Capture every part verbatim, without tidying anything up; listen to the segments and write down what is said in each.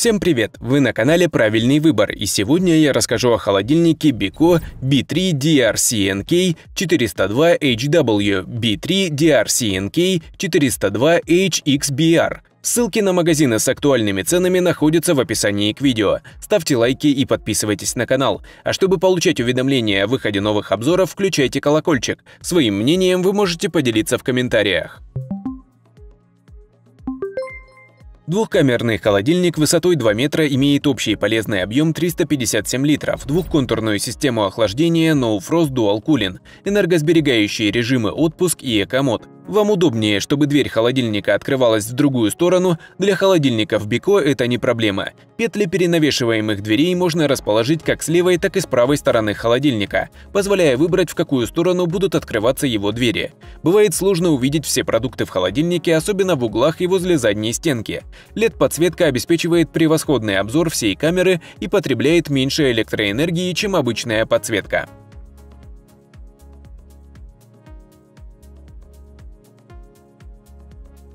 Всем привет! Вы на канале «Правильный выбор», и сегодня я расскажу о холодильнике Beko би три ди ар си эн кей четыреста два эйч дабл ю, би три ди ар си эн кей четыреста два эйч икс би ар. Ссылки на магазины с актуальными ценами находятся в описании к видео. Ставьте лайки и подписывайтесь на канал. А чтобы получать уведомления о выходе новых обзоров, включайте колокольчик. Своим мнением вы можете поделиться в комментариях. Двухкамерный холодильник высотой два метра имеет общий полезный объем триста пятьдесят семь литров, двухконтурную систему охлаждения No-Frost Dual Cooling, энергосберегающие режимы отпуск и экомод. Вам удобнее, чтобы дверь холодильника открывалась в другую сторону, для холодильников Beko это не проблема. Петли перенавешиваемых дверей можно расположить как с левой, так и с правой стороны холодильника, позволяя выбрать, в какую сторону будут открываться его двери. Бывает сложно увидеть все продукты в холодильнике, особенно в углах и возле задней стенки. эл и ди-подсветка обеспечивает превосходный обзор всей камеры и потребляет меньше электроэнергии, чем обычная подсветка.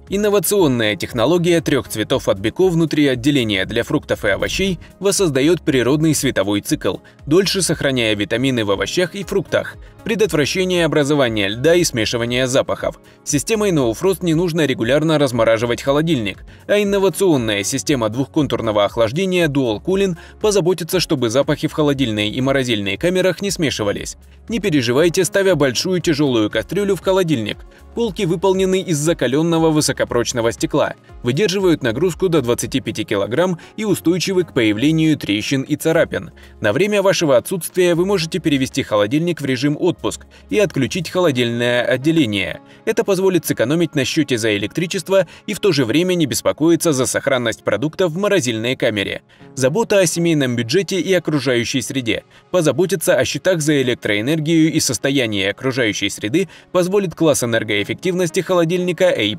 Инновационная технология трех цветов от Beko внутри отделения для фруктов и овощей воссоздает природный световой цикл, дольше сохраняя витамины в овощах и фруктах, предотвращение образования льда и смешивания запахов. Системой No-Frost не нужно регулярно размораживать холодильник, а инновационная система двухконтурного охлаждения Dual Cooling позаботится, чтобы запахи в холодильной и морозильной камерах не смешивались. Не переживайте, ставя большую тяжелую кастрюлю в холодильник. Полки выполнены из закаленного высокопрочного стекла, выдерживают нагрузку до двадцати пяти килограмм и устойчивы к появлению трещин и царапин. На время вашего отсутствия вы можете перевести холодильник в режим отпуск и отключить холодильное отделение. Это позволит сэкономить на счете за электричество и в то же время не беспокоиться за сохранность продуктов в морозильной камере. Забота о семейном бюджете и окружающей среде. Позаботиться о счетах за электроэнергию и состояние окружающей среды позволит класс энергоэффективности эффективности холодильника A+.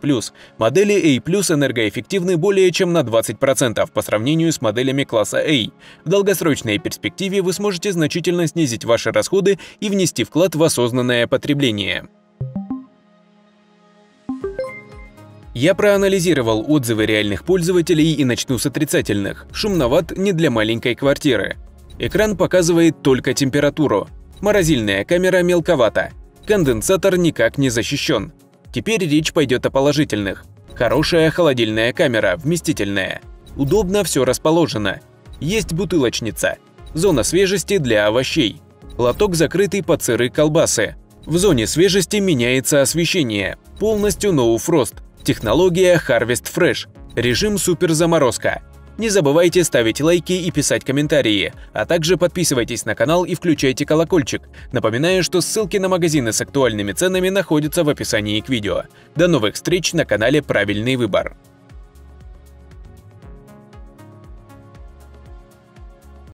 Модели A+ энергоэффективны более чем на двадцать процентов по сравнению с моделями класса A. В долгосрочной перспективе вы сможете значительно снизить ваши расходы и внести вклад в осознанное потребление. Я проанализировал отзывы реальных пользователей и начну с отрицательных. Шумноват не для маленькой квартиры. Экран показывает только температуру. Морозильная камера мелковата. Конденсатор никак не защищен. Теперь речь пойдет о положительных. Хорошая холодильная камера, вместительная. Удобно все расположено. Есть бутылочница. Зона свежести для овощей. Лоток закрытый под сыры колбасы. В зоне свежести меняется освещение. Полностью No-Frost. Технология Harvest Fresh. Режим суперзаморозка. Не забывайте ставить лайки и писать комментарии, а также подписывайтесь на канал и включайте колокольчик. Напоминаю, что ссылки на магазины с актуальными ценами находятся в описании к видео. До новых встреч на канале «Правильный выбор».